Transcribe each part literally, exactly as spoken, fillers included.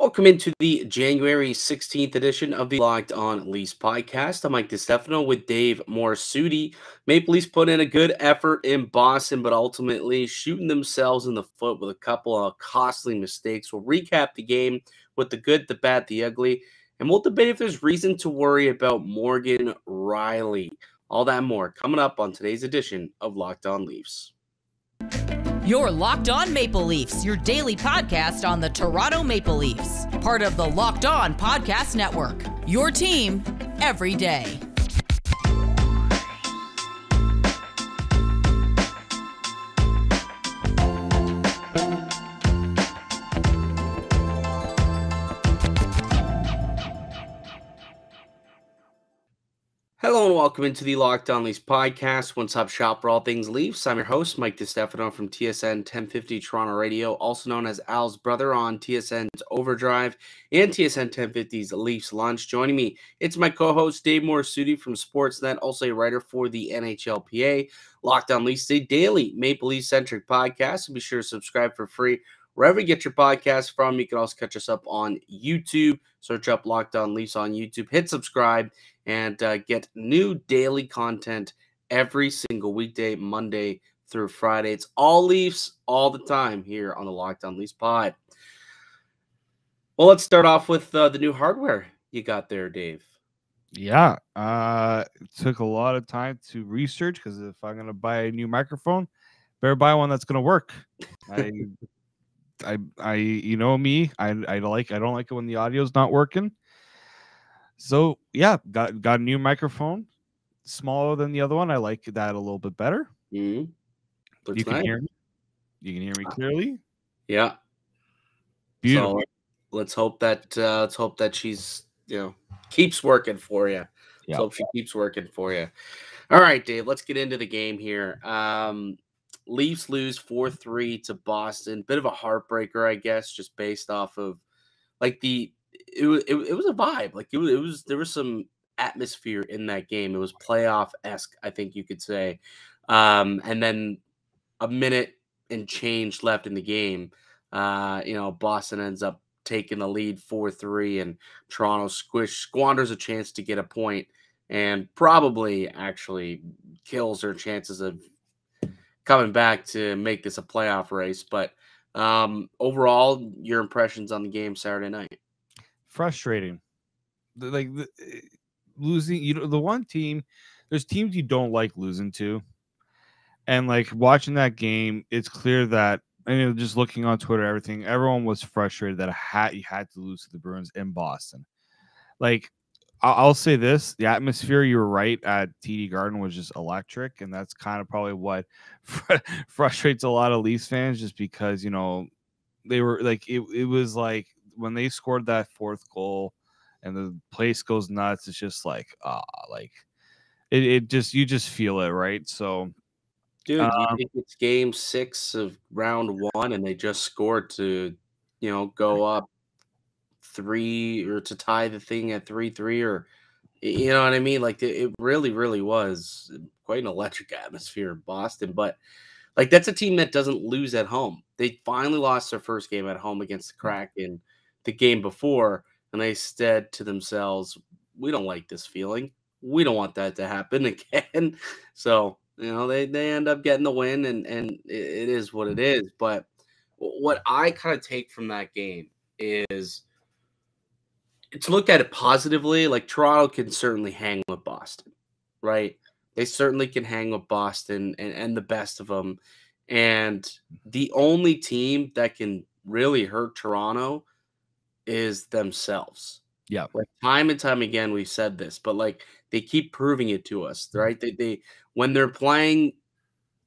Welcome into the January sixteenth edition of the Locked On Leafs podcast. I'm Mike DiStefano with Dave Morassutti. Maple Leafs put in a good effort in Boston, but ultimately shooting themselves in the foot with a couple of costly mistakes. We'll recap the game with the good, the bad, the ugly, and we'll debate if there's reason to worry about Morgan Rielly. All that and more coming up on today's edition of Locked On Leafs. You're Locked On Maple Leafs, your daily podcast on the Toronto Maple Leafs. Part of the Locked On Podcast Network, your team every day. Hello and welcome into the Lockdown Leafs podcast, one-stop shop for all things Leafs. I'm your host, Mike DiStefano from T S N ten fifty Toronto Radio, also known as Al's brother on T S N's Overdrive and T S N ten fifty's Leafs Lunch. Joining me, it's my co-host Dave Morassutti from Sportsnet, also a writer for the N H L P A. Lockdown Leafs, a daily Maple Leafs-centric podcast. So be sure to subscribe for free wherever you get your podcast from. You can also catch us up on YouTube. Search up Locked On Leafs on YouTube. Hit subscribe and uh, get new daily content every single weekday, Monday through Friday. It's all Leafs all the time here on the Locked On Leafs pod. Well, let's start off with uh, the new hardware you got there, Dave. Yeah, uh, it took a lot of time to research because if I'm going to buy a new microphone, better buy one that's going to work. I I, I, you know me, I, I like, I don't like it when the audio's not working. So yeah, got, got a new microphone, smaller than the other one. I like that a little bit better. Mm-hmm. You can nice. hear me. You can hear me clearly. Yeah. Beautiful. So let's hope that, uh, let's hope that she's, you know, keeps working for you. Yeah. Let's hope she keeps working for you. All right, Dave, let's get into the game here. Um, Leafs lose four three to Boston. Bit of a heartbreaker, I guess, just based off of, like, the it was it, it was a vibe. Like it was, it was there was some atmosphere in that game. It was playoff-esque, I think you could say. Um, and then a minute and change left in the game. Uh, you know, Boston ends up taking the lead four three, and Toronto squish squanders a chance to get a point, and probably actually kills their chances of coming back to make this a playoff race. But um, overall, your impressions on the game Saturday night? Frustrating. Like the, losing, you know, the one team, there's teams you don't like losing to. And like watching that game, it's clear that, and just looking on Twitter, everything, everyone was frustrated that had, you had to lose to the Bruins in Boston. Like, I'll say this, the atmosphere, you were right, at T D Garden was just electric, and that's kind of probably what fr frustrates a lot of Leafs fans, just because, you know, they were like, it, it was like when they scored that fourth goal and the place goes nuts, it's just like, ah, like it, it just, you just feel it, right? So, dude, um, you think it's game six of round one and they just scored to, you know, go up three or to tie the thing at three three, or you know what I mean? Like it really, really was quite an electric atmosphere in Boston. But like that's a team that doesn't lose at home. They finally lost their first game at home against the Kraken the game before, and they said to themselves, "We don't like this feeling. We don't want that to happen again." So you know they they end up getting the win, and and it is what it is. But what I kind of take from that game is, to look at it positively, like Toronto can certainly hang with Boston, right? They certainly can hang with Boston and, and the best of them. And the only team that can really hurt Toronto is themselves. Yeah. Like time and time again, we've said this, but like they keep proving it to us, right? They, they when they're playing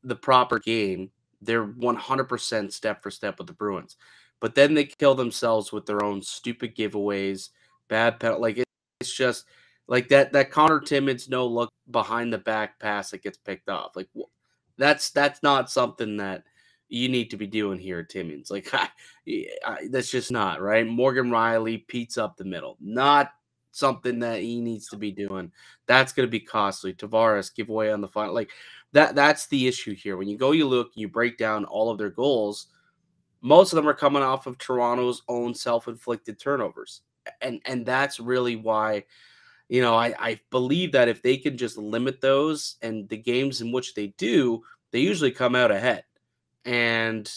the proper game, they're one hundred percent step for step with the Bruins. But then they kill themselves with their own stupid giveaways, bad penalty. Like it, it's just like that. That Connor Timmins no look behind the back pass that gets picked off. Like that's that's not something that you need to be doing here, Timmins. Like I, I, that's just not right. Morgan Rielly peats up the middle. Not something that he needs to be doing. That's going to be costly. Tavares giveaway on the final. Like that. That's the issue here. When you go, you look, you break down all of their goals. most of them are coming off of Toronto's own self-inflicted turnovers. And and that's really why, you know, I, I believe that if they can just limit those and the games in which they do, they usually come out ahead. And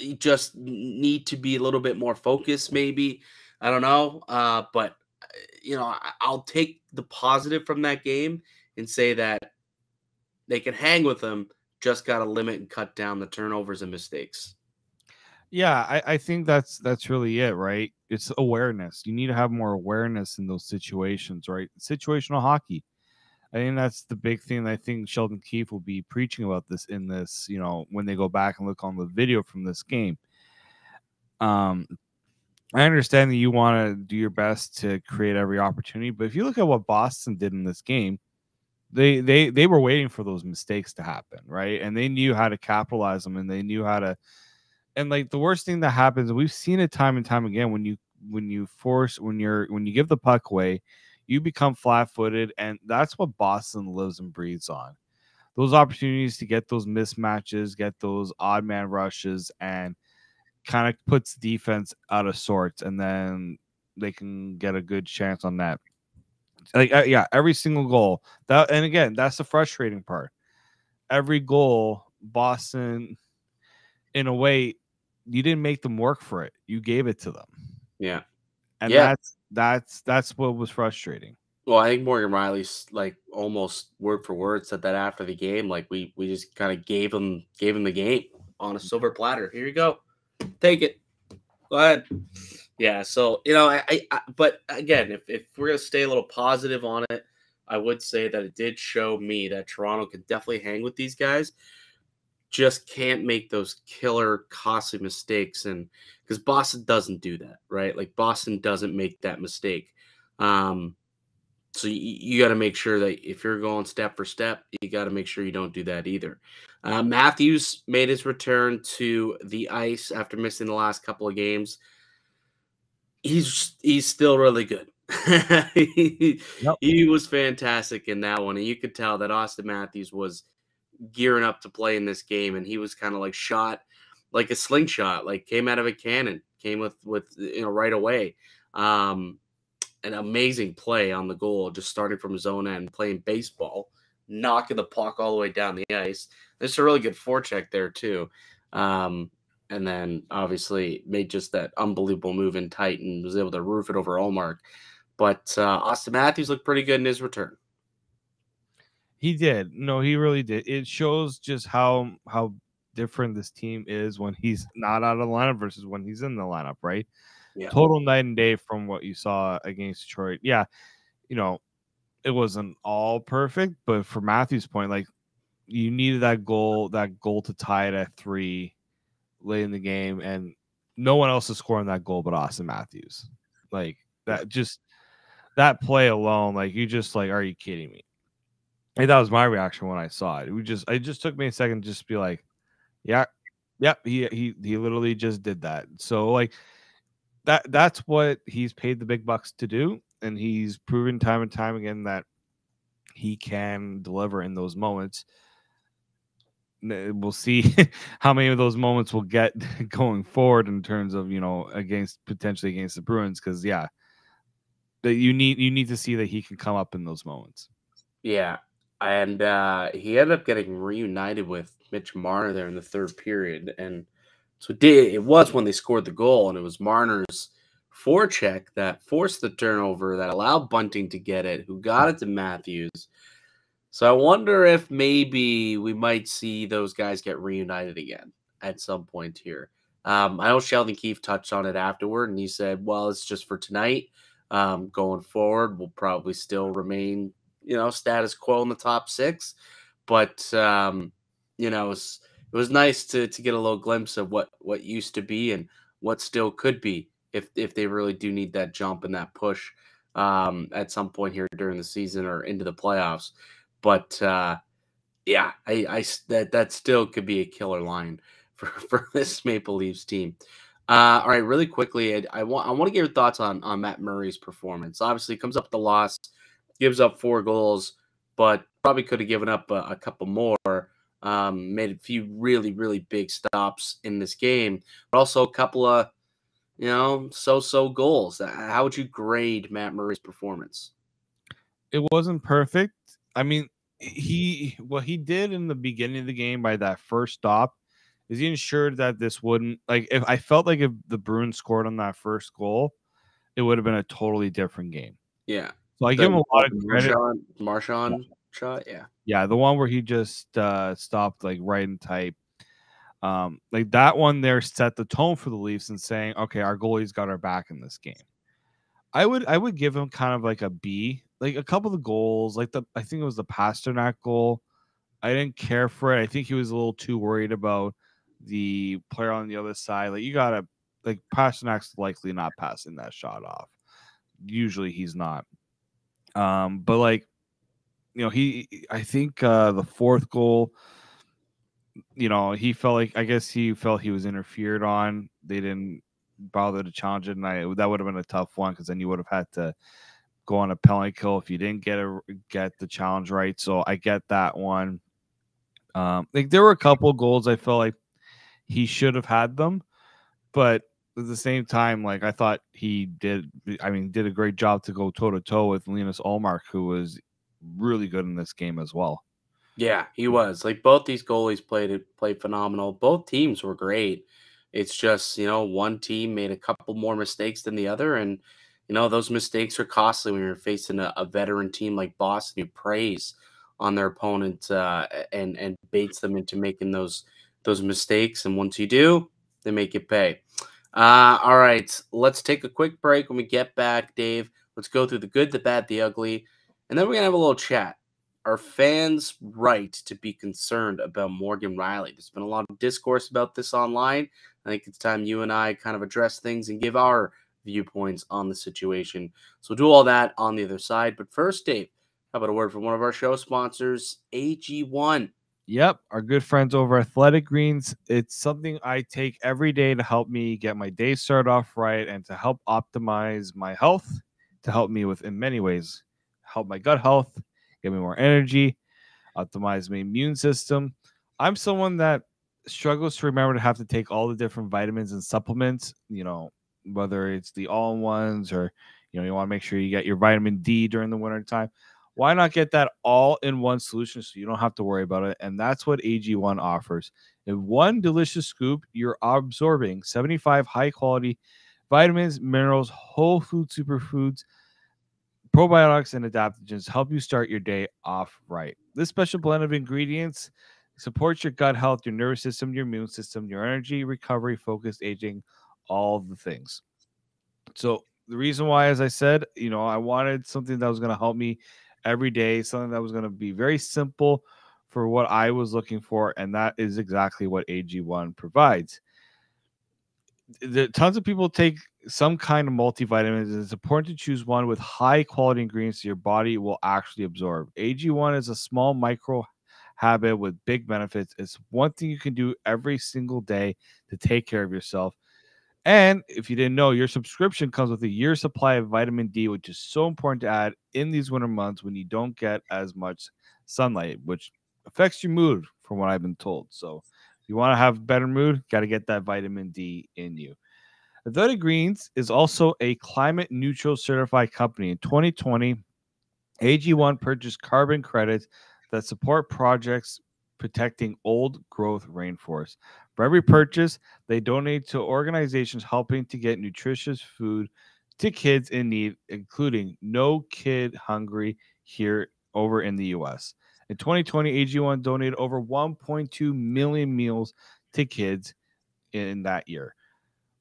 you just need to be a little bit more focused maybe. I don't know. Uh, but, you know, I, I'll take the positive from that game and say that they can hang with them. Just got to limit and cut down the turnovers and mistakes. Yeah, I, I think that's that's really it, right? It's awareness. You need to have more awareness in those situations, right? Situational hockey. I think that's the big thing that I think Sheldon Keefe will be preaching about this in this, you know, when they go back and look on the video from this game. Um, I understand that you want to do your best to create every opportunity, but if you look at what Boston did in this game, They they they were waiting for those mistakes to happen, right? And they knew how to capitalize them, and they knew how to. And like the worst thing that happens, we've seen it time and time again. When you when you force when you're when you give the puck away, you become flat-footed, and that's what Boston lives and breathes on. Those opportunities to get those mismatches, get those odd man rushes, and kind of puts defense out of sorts, and then they can get a good chance on that. Like, uh, yeah, every single goal. That, and again, that's the frustrating part. Every goal, Boston, in a way, you didn't make them work for it. You gave it to them. Yeah. And yeah. that's that's that's what was frustrating. Well, I think Morgan Rielly's like almost word for word said that after the game. Like we we just kind of gave him gave him the game on a silver platter. Here you go. Take it. Go ahead. Yeah, so, you know, I, I but again, if, if we're going to stay a little positive on it, I would say that it did show me that Toronto could definitely hang with these guys. Just can't make those killer, costly mistakes. And because Boston doesn't do that, right? Like, Boston doesn't make that mistake. Um, so you, you got to make sure that if you're going step for step, you got to make sure you don't do that either. Uh, Matthews made his return to the ice after missing the last couple of games. He's he's still really good. he, yep. he was fantastic in that one, and you could tell that Auston Matthews was gearing up to play in this game, and he was kind of like shot like a slingshot, like came out of a cannon, came with with you know right away. Um, an amazing play on the goal, just starting from his own end, playing baseball, knocking the puck all the way down the ice. There's a really good forecheck there too. Um, And then, obviously, made just that unbelievable move in tight and was able to roof it over Ullmark. But uh, Auston Matthews looked pretty good in his return. He did. No, he really did. It shows just how how different this team is when he's not out of the lineup versus when he's in the lineup, right? Yeah. Total night and day from what you saw against Detroit. Yeah, you know, it wasn't all perfect, but for Matthews' point, like, you needed that goal, that goal to tie it at three late in the game, and no one else is scoring that goal but Auston Matthews. Like, that just that play alone, like, you just like, are you kidding me? And that was my reaction when I saw it. We just it just took me a second to just be like, yeah, yep, yeah, he he he literally just did that. So like that that's what he's paid the big bucks to do, and he's proven time and time again that he can deliver in those moments. We'll see how many of those moments we'll get going forward in terms of, you know, against potentially against the Bruins. Cause yeah, that you need, you need to see that he can come up in those moments. Yeah. And uh, he ended up getting reunited with Mitch Marner there in the third period. And so it, did, it was when they scored the goal, and it was Marner's forecheck that forced the turnover that allowed Bunting to get it, who got it to Matthews. So I wonder if maybe we might see those guys get reunited again at some point here. Um, I know Sheldon Keefe touched on it afterward, and he said, well, it's just for tonight. Um, going forward, we'll probably still remain, you know, status quo in the top six. But, um, you know, it was, it was nice to to get a little glimpse of what, what used to be and what still could be if, if they really do need that jump and that push um, at some point here during the season or into the playoffs. But, uh, yeah, I, I, that, that still could be a killer line for, for this Maple Leafs team. Uh, all right, really quickly, I, I want I want to get your thoughts on, on Matt Murray's performance. Obviously, comes up with the loss, gives up four goals, but probably could have given up a, a couple more. Um, made a few really, really big stops in this game, but also a couple of, you know, so-so goals. How would you grade Matt Murray's performance? It wasn't perfect. I mean, he what he did in the beginning of the game by that first stop is he ensured that this wouldn't, like, if I felt like if the Bruins scored on that first goal, it would have been a totally different game. Yeah. So I the, give him a lot of credit. Marchand, Marchand shot, yeah. Yeah, the one where he just uh, stopped, like, right in type. Um, like, that one there set the tone for the Leafs and saying, okay, our goalie's got our back in this game. I would I would give him kind of like a B. Like, a couple of the goals, like, the I think it was the Pasternak goal, I didn't care for it. I think he was a little too worried about the player on the other side. Like, you got to, like, Pasternak's likely not passing that shot off. Usually he's not. Um, but, like, you know, he, I think uh, the fourth goal, you know, he felt like, I guess he felt he was interfered on. They didn't bother to challenge it. And I, that would have been a tough one because then you would have had to go on a penalty kill if you didn't get a, get the challenge right. So I get that one. Um, like there were a couple goals I felt like he should have had them, but at the same time, like I thought he did. I mean, did a great job to go toe to toe with Linus Ullmark, who was really good in this game as well. Yeah, he was. Like both these goalies played played phenomenal. Both teams were great. It's just, you know, one team made a couple more mistakes than the other, and you know, those mistakes are costly when you're facing a, a veteran team like Boston who preys on their opponent uh, and and baits them into making those those mistakes. And once you do, they make you pay. Uh, all right, let's take a quick break. When we get back, Dave, let's go through the good, the bad, the ugly, and then we're gonna have a little chat. Are fans right to be concerned about Morgan Rielly? There's been a lot of discourse about this online. I think it's time you and I kind of address things and give our viewpoints on the situation. So we'll do all that on the other side. But first, Dave, how about a word from one of our show sponsors, A G one? Yep, our good friends over at Athletic Greens. It's something I take every day to help me get my day started off right and to help optimize my health, to help me with, in many ways, help my gut health, give me more energy, optimize my immune system. I'm someone that struggles to remember to have to take all the different vitamins and supplements, you know, whether it's the all-in-ones or, you know, you want to make sure you get your vitamin D during the winter time. Why not get that all-in-one solution so you don't have to worry about it? And that's what A G one offers. In one delicious scoop, you're absorbing seventy-five high-quality vitamins, minerals, whole food superfoods, probiotics, and adaptogens. Help you start your day off right. This special blend of ingredients supports your gut health, your nervous system, your immune system, your energy, recovery, focused aging, all the things. So the reason why, as I said, you know, I wanted something that was going to help me every day, something that was going to be very simple for what I was looking for. And that is exactly what A G one provides. The, tons of people take some kind of multivitamins, and it's important to choose one with high quality ingredients your body will actually absorb. A G one is a small micro habit with big benefits. It's one thing you can do every single day to take care of yourself. And if you didn't know, your subscription comes with a year's supply of vitamin D, which is so important to add in these winter months when you don't get as much sunlight, which affects your mood, from what I've been told. So if you want to have better mood, got to get that vitamin D in you. Athletic Greens is also a climate neutral certified company. In twenty twenty, A G one purchased carbon credits that support projects protecting old growth rainforests. For every purchase, they donate to organizations helping to get nutritious food to kids in need, including No Kid Hungry here over in the U S In twenty twenty, A G one donated over one point two million meals to kids in that year.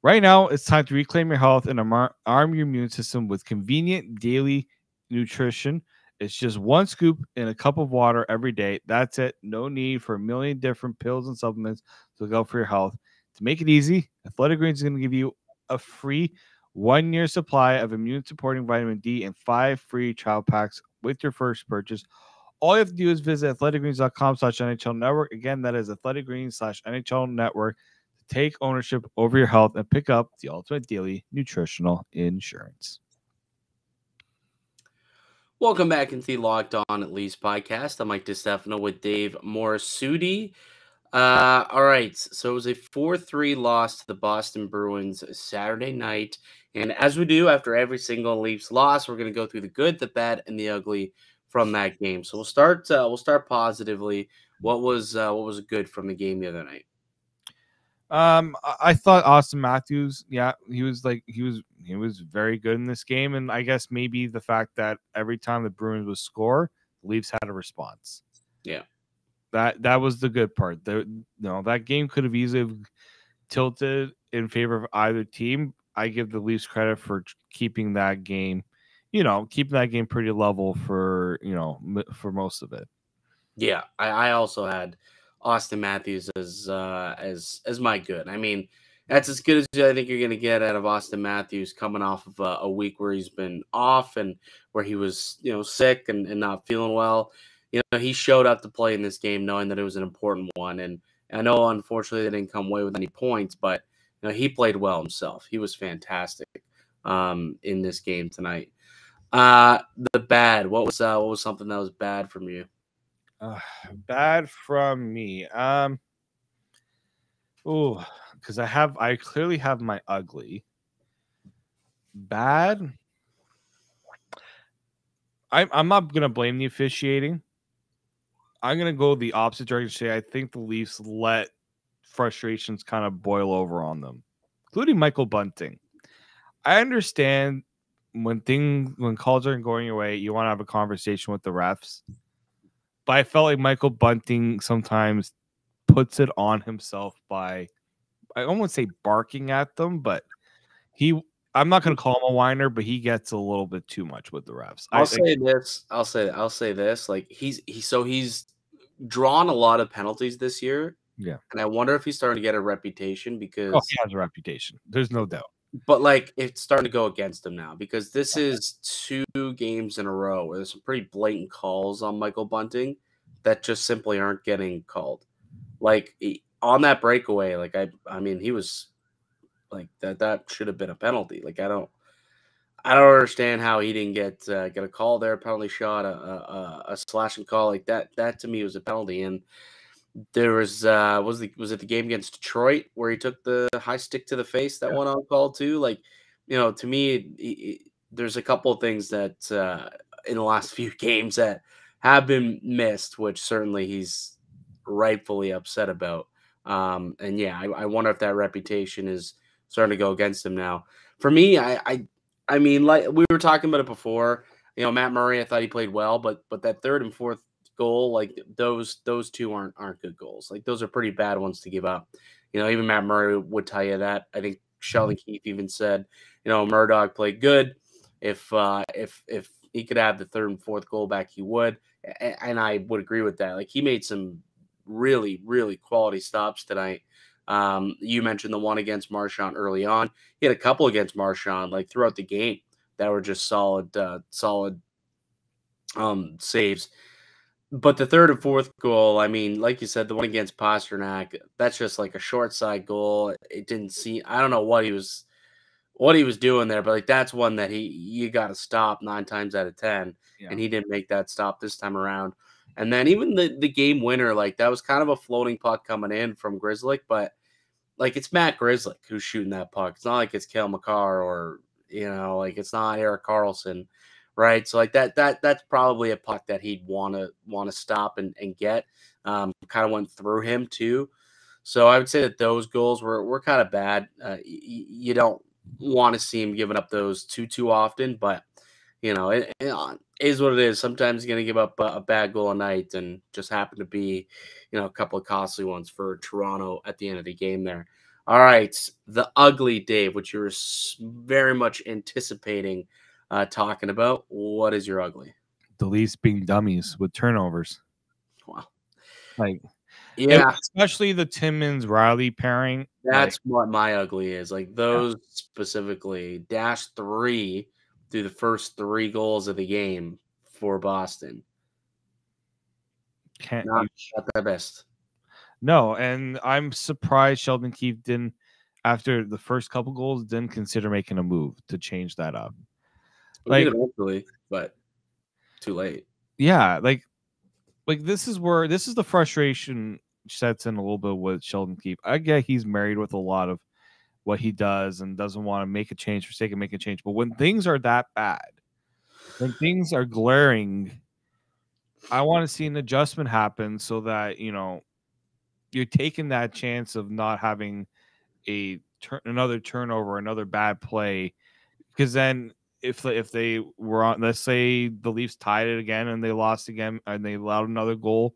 Right now, it's time to reclaim your health and arm your immune system with convenient daily nutrition. It's just one scoop in a cup of water every day. That's it. No need for a million different pills and supplements to look out for your health. To make it easy, Athletic Greens is going to give you a free one-year supply of immune-supporting vitamin D and five free trial packs with your first purchase. All you have to do is visit athletic greens dot com slash N H L network. Again, that is athletic greens slash N H L network to take ownership over your health and pick up the ultimate daily nutritional insurance. Welcome back into the Locked On Leafs podcast. I'm Mike DiStefano with Dave Morassutti. Uh, all right, so it was a four three loss to the Boston Bruins Saturday night. And as we do after every single Leafs loss, we're going to go through the good, the bad, and the ugly from that game. So we'll start. Uh, we'll start positively. What was uh, what was good from the game the other night? Um, I thought Auston Matthews. Yeah, he was like he was he was very good in this game. And I guess maybe the fact that every time the Bruins would score, the Leafs had a response. Yeah. That that was the good part. The, no, that game could have easily tilted in favor of either team. I give the Leafs credit for keeping that game, you know, keeping that game pretty level for, you know, for most of it. Yeah, I, I also had Auston Matthews as uh, as as my good. I mean, that's as good as I think you're going to get out of Auston Matthews coming off of a, a week where he's been off and where he was, you know, sick and, and not feeling well. You know, he showed up to play in this game knowing that it was an important one. And I know, unfortunately, they didn't come away with any points, but you know, he played well himself. He was fantastic um, in this game tonight. Uh, the bad, what was uh, what was something that was bad from you? Uh, bad from me. Um, oh, because I have, I clearly have my ugly. Bad. I'm, I'm not going to blame the officiating. I'm going to go the opposite direction. I think the Leafs let frustrations kind of boil over on them, including Michael Bunting. I understand when things, when calls aren't going your way, you want to have a conversation with the refs. But I felt like Michael Bunting sometimes puts it on himself by, I almost say barking at them, but he, I'm not going to call him a whiner, but he gets a little bit too much with the refs. I'll I say think. this. I'll say I'll say this. Like he's he so he's drawn a lot of penalties this year. Yeah, and I wonder if he's starting to get a reputation because oh, he has a reputation. There's no doubt. But like it's starting to go against him now because this is two games in a row where there's some pretty blatant calls on Michael Bunting that just simply aren't getting called. Like on that breakaway, like I I mean he was. Like that, that should have been a penalty. Like I don't, I don't understand how he didn't get uh, get a call there, a penalty shot, a, a a slash and call like that. That to me was a penalty. And there was uh, was the was it the game against Detroit where he took the high stick to the face that yeah. one on call too. Like you know, to me, it, it, there's a couple of things that uh, in the last few games that have been missed, which certainly he's rightfully upset about. Um, and yeah, I, I wonder if that reputation is starting to go against him now. For me, I, I, I mean, like we were talking about it before. You know, Matt Murray, I thought he played well, but but that third and fourth goal, like those those two aren't aren't good goals. Like those are pretty bad ones to give up. You know, even Matt Murray would tell you that. I think Sheldon Keefe even said, you know, Murdoch played good. If uh, if if he could have the third and fourth goal back, he would. And I would agree with that. Like he made some really really quality stops tonight. Um, you mentioned the one against Marchand early on. He had a couple against Marchand like throughout the game that were just solid, uh, solid um, saves. But the third and fourth goal, I mean, like you said, the one against Pasternak, that's just like a short side goal. It didn't seem. I don't know what he was, what he was doing there, but like that's one that he you got to stop nine times out of ten, yeah. and he didn't make that stop this time around. And then even the, the game winner, like that was kind of a floating puck coming in from Grzelcyk, but like it's Matt Grzelcyk who's shooting that puck. It's not like it's Cale Makar or you know, like it's not Eric Carlson, right? So like that that that's probably a puck that he'd wanna wanna stop and, and get. Um, kind of went through him too. So I would say that those goals were were kind of bad. Uh, y- you don't want to see him giving up those too too often, but you know, it, it is what it is. Sometimes you're going to give up a, a bad goal a night and just happen to be, you know, a couple of costly ones for Toronto at the end of the game there. All right. The ugly, Dave, which you were very much anticipating uh, talking about. What is your ugly? The Leafs being dummies with turnovers. Wow. Like, yeah. Especially the Timmins Rielly pairing. That's like, what my ugly is. Like those yeah. specifically, dash three. Through the first three goals of the game for Boston. Can't not, not the best. No, and I'm surprised Sheldon Keefe didn't, after the first couple goals, didn't consider making a move to change that up. Like, eventually, but too late. Yeah, like like this is where this is the frustration sets in a little bit with Sheldon Keefe. I get he's married with a lot of what he does and doesn't want to make a change for sake of making a change. But when things are that bad, when things are glaring, I want to see an adjustment happen so that, you know, you're taking that chance of not having a tur- another turnover, another bad play. Because then if, if they were on, let's say the Leafs tied it again and they lost again and they allowed another goal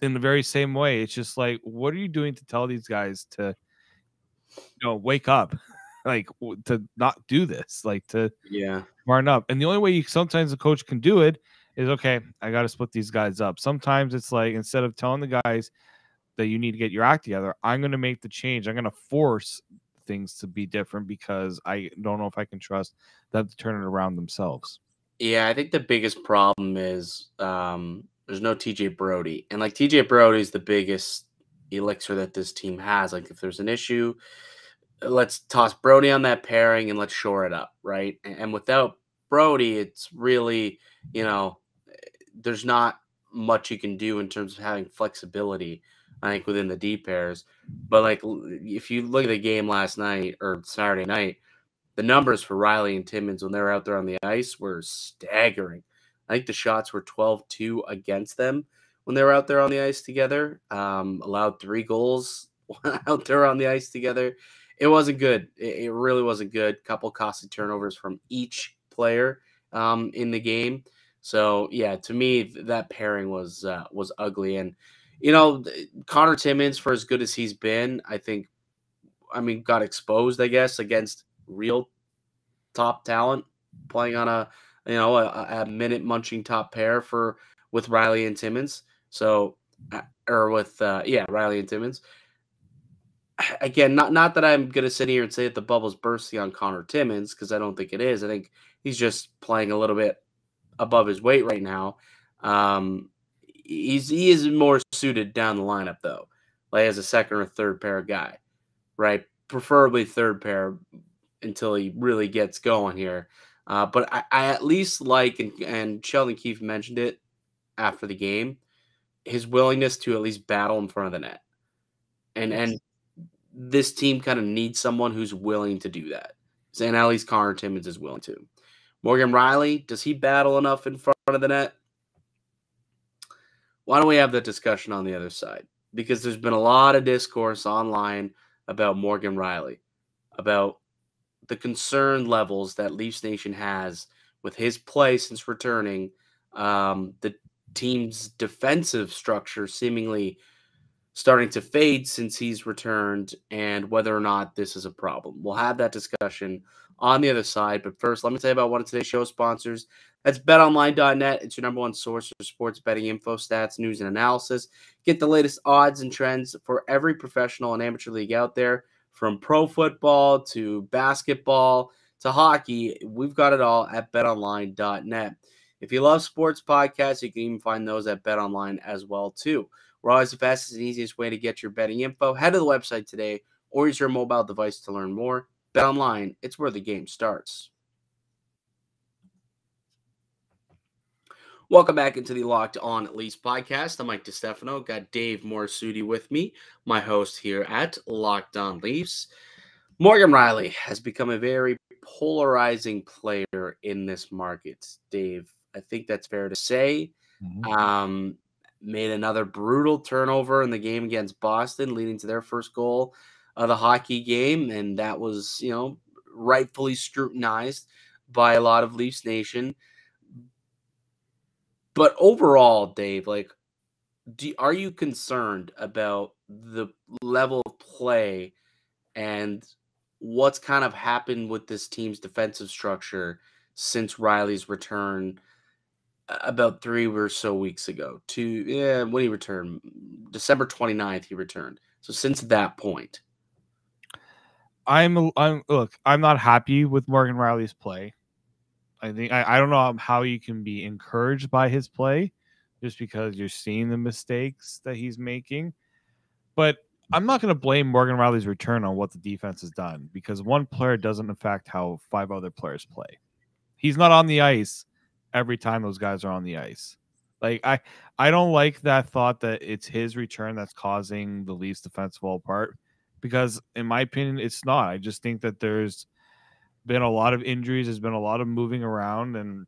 in the very same way, it's just like, what are you doing to tell these guys to, you know, wake up, like to not do this, like to yeah, smarten up. And the only way you sometimes the coach can do it is, okay, I got to split these guys up. Sometimes it's like, instead of telling the guys that you need to get your act together, I'm going to make the change. I'm going to force things to be different because I don't know if I can trust them to turn it around themselves. Yeah. I think the biggest problem is um, there's no T J Brodie, and like T J Brodie is the biggest elixir that this team has. Like if there's an issue, let's toss Brodie on that pairing and let's shore it up. Right. And, and without Brodie, it's really, you know, there's not much you can do in terms of having flexibility, I think, within the D pairs. But like if you look at the game last night or Saturday night, the numbers for Rielly and Timmins when they were out there on the ice were staggering. I think the shots were twelve two against them when they were out there on the ice together. Um, allowed three goals out there on the ice together. It wasn't good. It, it really wasn't good. Couple costly turnovers from each player um, in the game. So yeah, to me that pairing was uh, was ugly. And you know, Connor Timmins, for as good as he's been, I think, I mean, got exposed, I guess, against real top talent, playing on a, you know, a, a minute munching top pair for with Rielly and Timmins. So, or with uh, yeah, Rielly and Timmins. Again, not not that I'm gonna sit here and say that the bubble's bursting on Connor Timmins, because I don't think it is. I think he's just playing a little bit above his weight right now. Um, he's he is more suited down the lineup though, like as a second or third pair guy, right? Preferably third pair until he really gets going here. Uh, but I, I at least like, and, and Sheldon Keefe mentioned it after the game, his willingness to at least battle in front of the net, and and. This team kind of needs someone who's willing to do that. And at least Connor Timmins is willing to. Morgan Rielly, does he battle enough in front of the net? Why don't we have that discussion on the other side? Because there's been a lot of discourse online about Morgan Rielly, about the concern levels that Leafs Nation has with his play since returning, um, the team's defensive structure seemingly starting to fade since he's returned, and whether or not this is a problem. We'll have that discussion on the other side. But first, let me tell you about one of today's show sponsors. That's bet online dot net. It's your number one source for sports betting info, stats, news, and analysis. Get the latest odds and trends for every professional and amateur league out there, from pro football to basketball to hockey. We've got it all at bet online dot net. If you love sports podcasts, you can even find those at BetOnline as well, too. We're always the fastest and easiest way to get your betting info. Head to the website today or use your mobile device to learn more. Bet Online, it's where the game starts. Welcome back into the Locked On Leafs podcast. I'm Mike DiStefano. Got Dave Morassutti with me, my host here at Locked On Leafs. Morgan Rielly has become a very polarizing player in this market, Dave. I think that's fair to say. Mm-hmm. Um... Made another brutal turnover in the game against Boston, leading to their first goal of the hockey game. And that was, you know, rightfully scrutinized by a lot of Leafs Nation. But overall, Dave, like, do, are you concerned about the level of play and what's kind of happened with this team's defensive structure since Rielly's return? About three or so weeks ago, to yeah, when he returned, December twenty-ninth, he returned. So since that point, I'm I'm look, I'm not happy with Morgan Rielly's play. I think I, I don't know how you can be encouraged by his play, just because you're seeing the mistakes that he's making. But I'm not going to blame Morgan Rielly's return on what the defense has done, because one player doesn't affect how five other players play. He's not on the ice every time those guys are on the ice. Like I, I don't like that thought that it's his return that's causing the Leafs defensive fall apart, because in my opinion, it's not. I just think that there's been a lot of injuries. There's been a lot of moving around, and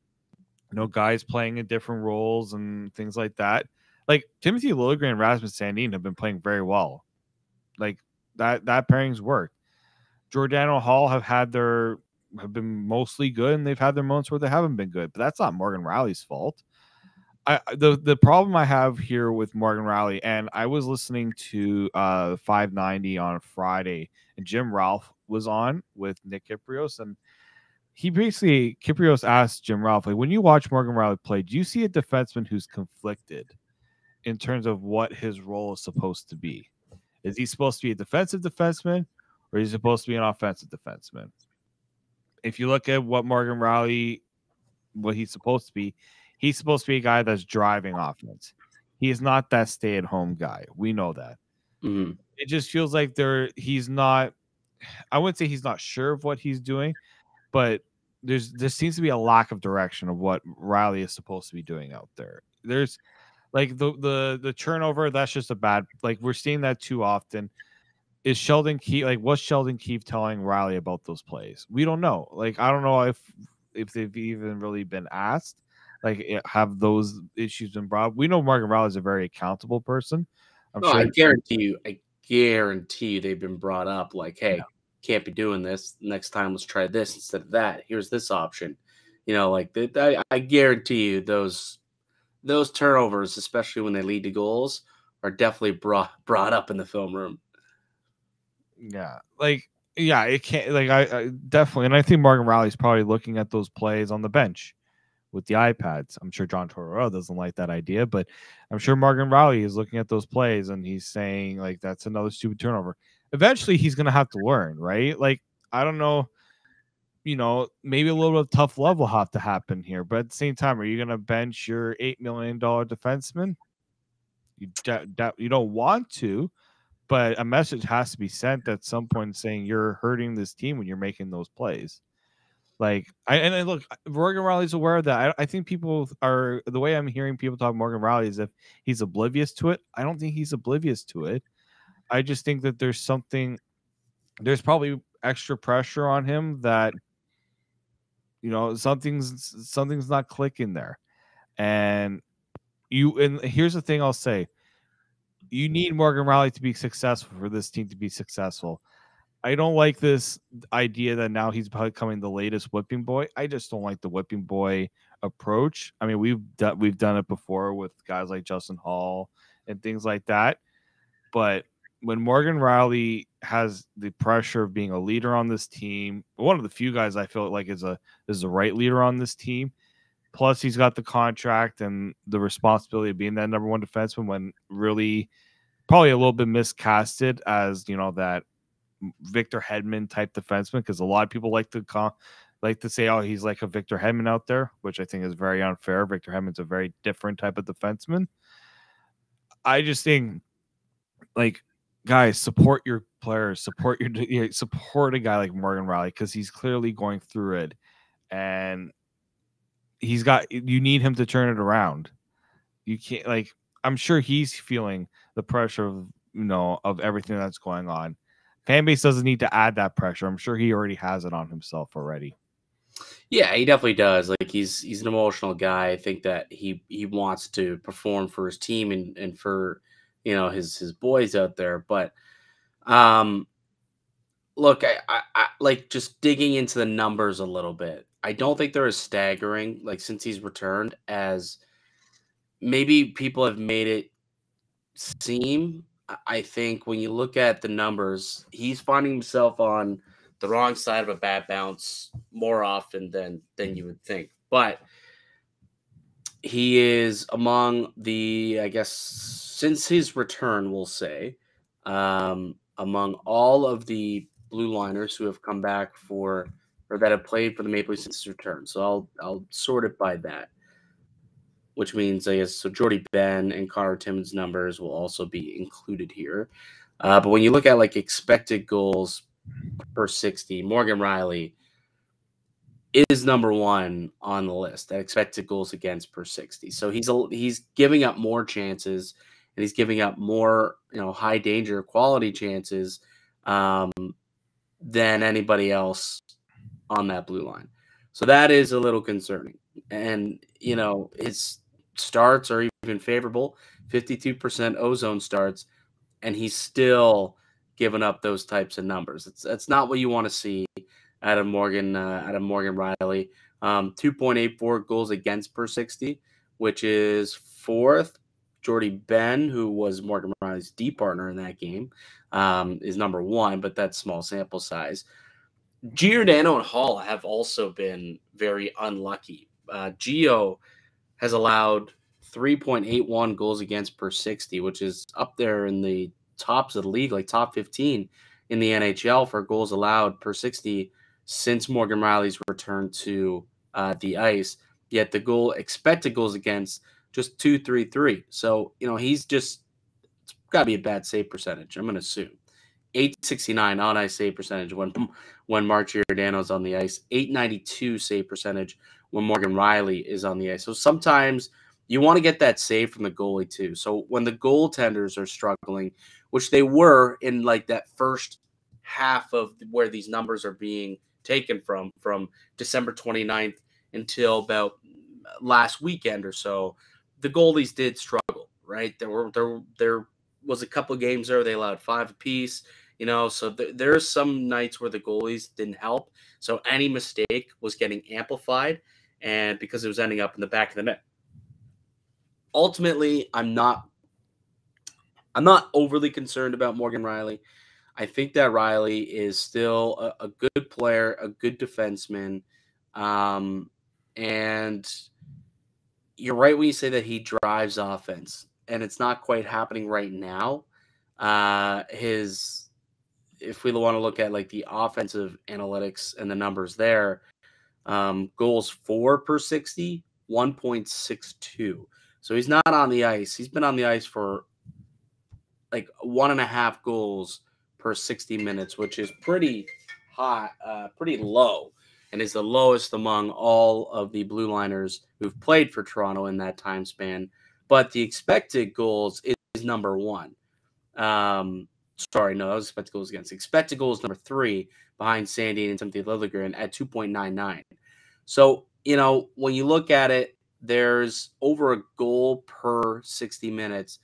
you know, guys playing in different roles and things like that. Like Timothy Lilligren and Rasmus Sandin have been playing very well. Like that, that pairing's worked. Giordano Holl have had their, have been mostly good, and they've had their moments where they haven't been good, but that's not Morgan Rielly's fault. I, the the problem I have here with Morgan Rielly, and I was listening to uh, five ninety on Friday, and Jim Ralph was on with Nick Kyprios, and he basically, Kyprios asked Jim Ralph, like, when you watch Morgan Rielly play, do you see a defenseman who's conflicted in terms of what his role is supposed to be? Is he supposed to be a defensive defenseman, or is he supposed to be an offensive defenseman? If you look at what Morgan Rielly, what he's supposed to be, he's supposed to be a guy that's driving offense. He is not that stay-at-home guy. We know that. Mm-hmm. It just feels like there he's not – I wouldn't say he's not sure of what he's doing, but there's there seems to be a lack of direction of what Rielly is supposed to be doing out there. There's – like the, the, the turnover, that's just a bad – like we're seeing that too often. Is Sheldon Keefe – like what's Sheldon Keefe telling Rielly about those plays? We don't know. Like I don't know if if they've even really been asked. Like, have those issues been brought up? We know Morgan Rielly is a very accountable person. I'm no, sure I guarantee you, I guarantee you they've been brought up. Like, hey, yeah. Can't be doing this. Next time, let's try this instead of that. Here's this option. You know, like, I, I guarantee you those those turnovers, especially when they lead to goals, are definitely brought brought up in the film room. Yeah, like, yeah, it can't, like, I, I definitely, and I think Morgan Rielly's probably looking at those plays on the bench with the iPads. I'm sure John Tortorella doesn't like that idea, but I'm sure Morgan Rielly is looking at those plays and he's saying, like, that's another stupid turnover. Eventually, he's going to have to learn, right? Like, I don't know, you know, maybe a little bit of tough love will have to happen here, but at the same time, are you going to bench your eight million dollar defenseman? You, you don't want to, but a message has to be sent at some point saying you're hurting this team when you're making those plays. Like, I, and I look, Morgan Rielly's aware of that. I, I think people are, the way I'm hearing people talk Morgan Rielly is if he's oblivious to it. I don't think he's oblivious to it. I just think that there's something, there's probably extra pressure on him that, you know, something's, something's not clicking there. And you, and here's the thing I'll say, you need Morgan Rielly to be successful for this team to be successful. I don't like this idea that now he's becoming the latest whipping boy. I just don't like the whipping boy approach. I mean, we've done we've done it before with guys like Justin Holl and things like that. But when Morgan Rielly has the pressure of being a leader on this team, one of the few guys I feel like is a is the right leader on this team. Plus, he's got the contract and the responsibility of being that number one defenseman. When really, probably a little bit miscasted as, you know, that Victor Hedman type defenseman, because a lot of people like to con- like to say, oh, he's like a Victor Hedman out there, which I think is very unfair. Victor Hedman's a very different type of defenseman. I just think, like, guys, support your players, support your support a guy like Morgan Rielly, because he's clearly going through it, and he's got you need him to turn it around. You can't, like, I'm sure he's feeling the pressure of, you know, of everything that's going on. Fan base doesn't need to add that pressure. I'm sure he already has it on himself already. Yeah, he definitely does. Like, he's he's an emotional guy. I think that he he wants to perform for his team and and for, you know, his his boys out there. But um, look, I, I, I like just digging into the numbers a little bit. I don't think they're as staggering, like, since he's returned, as maybe people have made it seem. I think when you look at the numbers, he's finding himself on the wrong side of a bad bounce more often than than you would think. But he is among the, I guess, since his return, we'll say, um, among all of the blue liners who have come back for, or that have played for the Maple Leafs since his return. So I'll I'll sort it by that, which means, I guess, so Jordie Benn and Connor Timmins' numbers will also be included here. Uh, but when you look at, like, expected goals per sixty, Morgan Rielly, is number one on the list at expected goals against per sixty. So he's a, he's giving up more chances, and he's giving up more, you know, high danger quality chances um, than anybody else on that blue line. So that is a little concerning. And, you know, his starts are even favorable, fifty-two percent ozone starts, and he's still giving up those types of numbers. It's, that's not what you want to see out of Morgan, uh, out of Morgan Rielly. Um, two point eight four goals against per sixty, which is fourth. Jordie Benn, who was Morgan Rielly's D partner in that game, um, is number one, but that's small sample size. Giordano and Holl have also been very unlucky. Uh, Gio has allowed three point eight one goals against per sixty, which is up there in the tops of the league, like top fifteen in the N H L for goals allowed per sixty since Morgan Rielly's return to uh, the ice. Yet the goal expected goals against just two thirty-three. So, you know, he's just got to be a bad save percentage, I'm going to assume. eight sixty-nine on ice save percentage when when Marc Giordano's on the ice, eight ninety-two save percentage when Morgan Rielly is on the ice. So sometimes you want to get that save from the goalie too. So when the goaltenders are struggling, which they were in like that first half of where these numbers are being taken from, from December twenty-ninth until about last weekend or so, the goalies did struggle, right? There were there there was a couple of games there they allowed five apiece, you know. So th there's some nights where the goalies didn't help. So any mistake was getting amplified, and because it was ending up in the back of the net. Ultimately, I'm not I'm not overly concerned about Morgan Rielly. I think that Rielly is still a, a good player, a good defenseman, um, and you're right when you say that he drives offense, and it's not quite happening right now. Uh, his, if we want to look at like the offensive analytics and the numbers there, um, goals for per sixty, one point six two. So he's not on the ice. He's been on the ice for like one and a half goals per sixty minutes, which is pretty high, uh, pretty low, and is the lowest among all of the blue liners who've played for Toronto in that time span. But the expected goals is, is number one. Um, sorry, no, that was expected goals against. Expected goals number three behind Sandin and Timothy Lilligren at two point nine nine. So, you know, when you look at it, there's over a goal per sixty minutes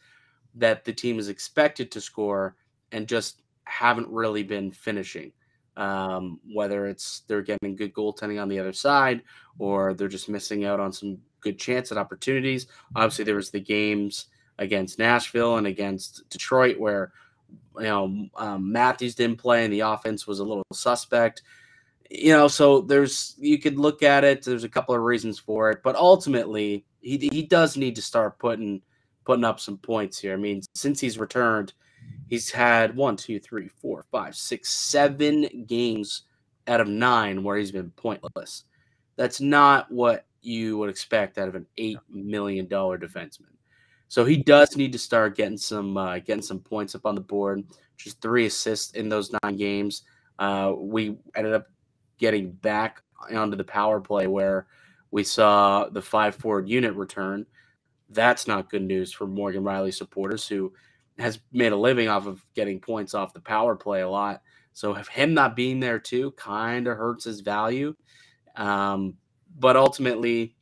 that the team is expected to score and just haven't really been finishing. Um, whether it's they're getting good goaltending on the other side or they're just missing out on some good chance at opportunities. Obviously, there was the games against Nashville and against Detroit where, you know, um, Matthews didn't play and the offense was a little suspect. You know, so there's, you could look at it. There's a couple of reasons for it, but ultimately he, he does need to start putting, putting up some points here. I mean, since he's returned, he's had one, two, three, four, five, six, seven games out of nine where he's been pointless. That's not what you would expect out of an eight million dollar defenseman. So he does need to start getting some uh, getting some points up on the board. Just three assists in those nine games. Uh, we ended up getting back onto the power play where we saw the five-forward unit return. That's not good news for Morgan Rielly supporters who – has made a living off of getting points off the power play a lot. So him not being there too kind of hurts his value. Um, but ultimately,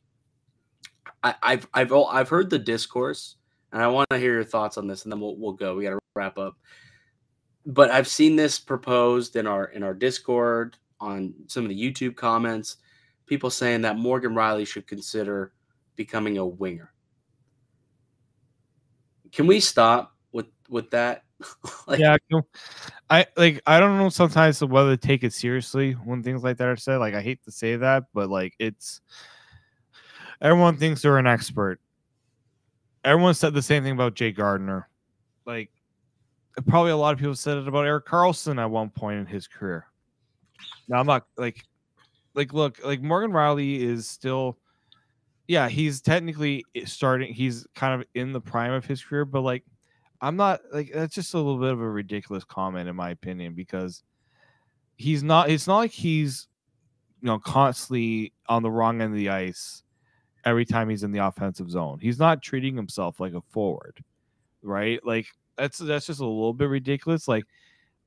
I, I've I've I've heard the discourse, and I want to hear your thoughts on this, and then we'll we'll go. We got to wrap up. But I've seen this proposed in our in our Discord, on some of the YouTube comments, people saying that Morgan Rielly should consider becoming a winger. Can we stop with that? Like, yeah, I like I don't know sometimes whether to take it seriously when things like that are said. Like, I hate to say that, but like, it's everyone thinks they're an expert. Everyone said the same thing about Jay Gardner. Like, probably a lot of people said it about Eric Carlson at one point in his career. Now, I'm not like like look, like Morgan Rielly is still, yeah, he's technically starting, he's kind of in the prime of his career, but like, I'm not like, that's just a little bit of a ridiculous comment in my opinion, because he's not, it's not like he's you know, constantly on the wrong end of the ice every time he's in the offensive zone. He's not treating himself like a forward, right? Like, that's that's just a little bit ridiculous. Like,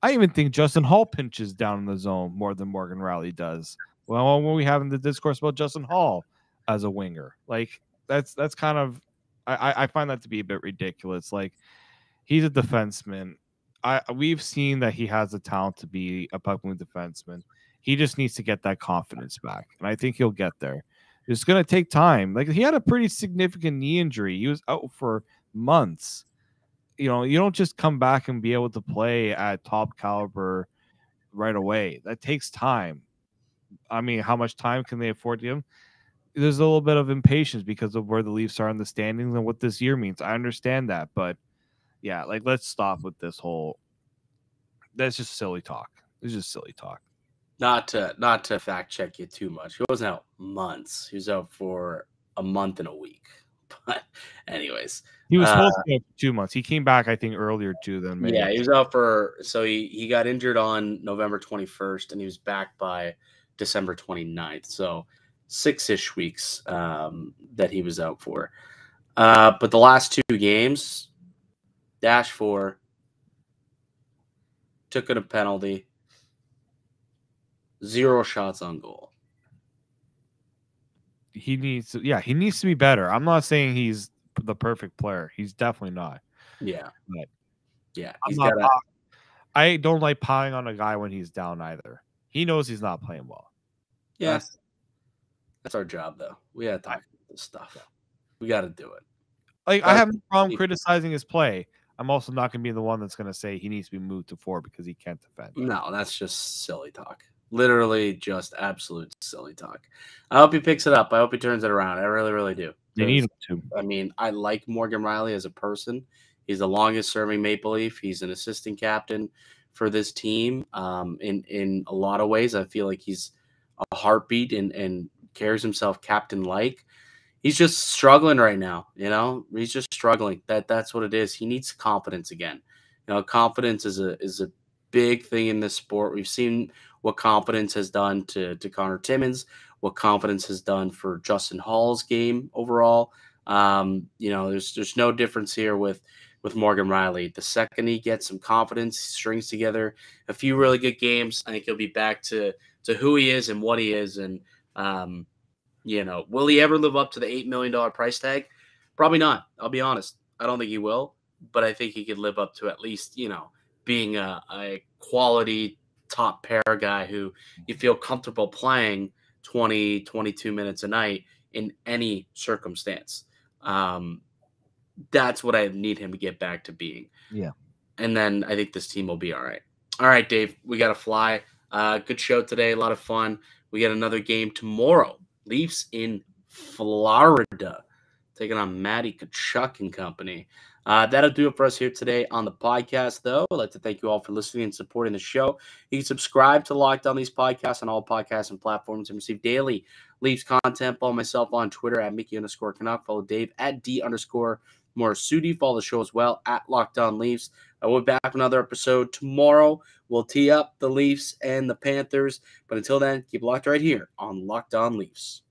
I even think Justin Holl pinches down in the zone more than Morgan Rielly does. Well, when we have in the discourse about Justin Holl as a winger, like that's that's kind of I, I find that to be a bit ridiculous. Like, he's a defenseman. I we've seen that he has the talent to be a puck moving defenseman. He just needs to get that confidence back, and I think he'll get there. It's going to take time. Like, he had a pretty significant knee injury. He was out for months. You know, you don't just come back and be able to play at top caliber right away. That takes time. I mean, how much time can they afford to give him? There's a little bit of impatience because of where the Leafs are in the standings and what this year means. I understand that, but yeah, like, let's stop with this whole. That's just silly talk. It's just silly talk. Not to not to fact check you too much. He wasn't out months. He was out for a month and a week. But anyways, he was supposed uh, to be out for two months. He came back, I think, earlier too than maybe. Yeah, he was out for so he he got injured on November twenty-first, and he was back by December twenty-ninth. So six-ish weeks um, that he was out for. Uh, but the last two games, dash four, took in a penalty, zero shots on goal. He needs to, yeah, he needs to be better. I'm not saying he's the perfect player. He's definitely not. Yeah. But yeah. He's not, gotta... I don't like piling on a guy when he's down either. He knows he's not playing well. Yeah. That's, that's our job, though. We got to talk about this stuff. We got to do it. Like, I have no problem criticizing his play. I'm also not going to be the one that's going to say he needs to be moved to four because he can't defend. No, that's just silly talk. Literally just absolute silly talk. I hope he picks it up. I hope he turns it around. I really, really do. You need him to. I mean, I like Morgan Rielly as a person. He's the longest-serving Maple Leaf. He's an assistant captain for this team. Um, in, in a lot of ways, I feel like he's a heartbeat and, and carries himself captain-like. He's just struggling right now, you know? He's just struggling. That That's what it is. He needs confidence again. You know, confidence is a is a big thing in this sport. We've seen what confidence has done to, to Connor Timmins, what confidence has done for Justin Holl's game overall. Um, you know, there's there's no difference here with – with Morgan Rielly. The second he gets some confidence, strings together a few really good games, I think he'll be back to to who he is and what he is. And um, you know, will he ever live up to the eight million dollar price tag? Probably not. I'll be honest. I don't think he will, but I think he could live up to at least, you know, being a, a quality top pair guy who you feel comfortable playing twenty, twenty-two minutes a night in any circumstance. Um, That's what I need him to get back to being. Yeah. And then I think this team will be all right. All right, Dave, we got to fly. Uh, good show today. A lot of fun. We got another game tomorrow. Leafs in Florida, taking on Matty Tkachuk and company. Uh, that'll do it for us here today on the podcast, though. I'd like to thank you all for listening and supporting the show. You can subscribe to Locked On Leafs Podcast on all podcasts and platforms and receive daily Leafs content. Follow myself on Twitter at Mickey underscore Canuck. Follow Dave at D underscore Morassutti. Follow the show as well at Lockdown Leafs. I will be back with another episode tomorrow. We'll tee up the Leafs and the Panthers. But until then, keep locked right here on Locked On Leafs.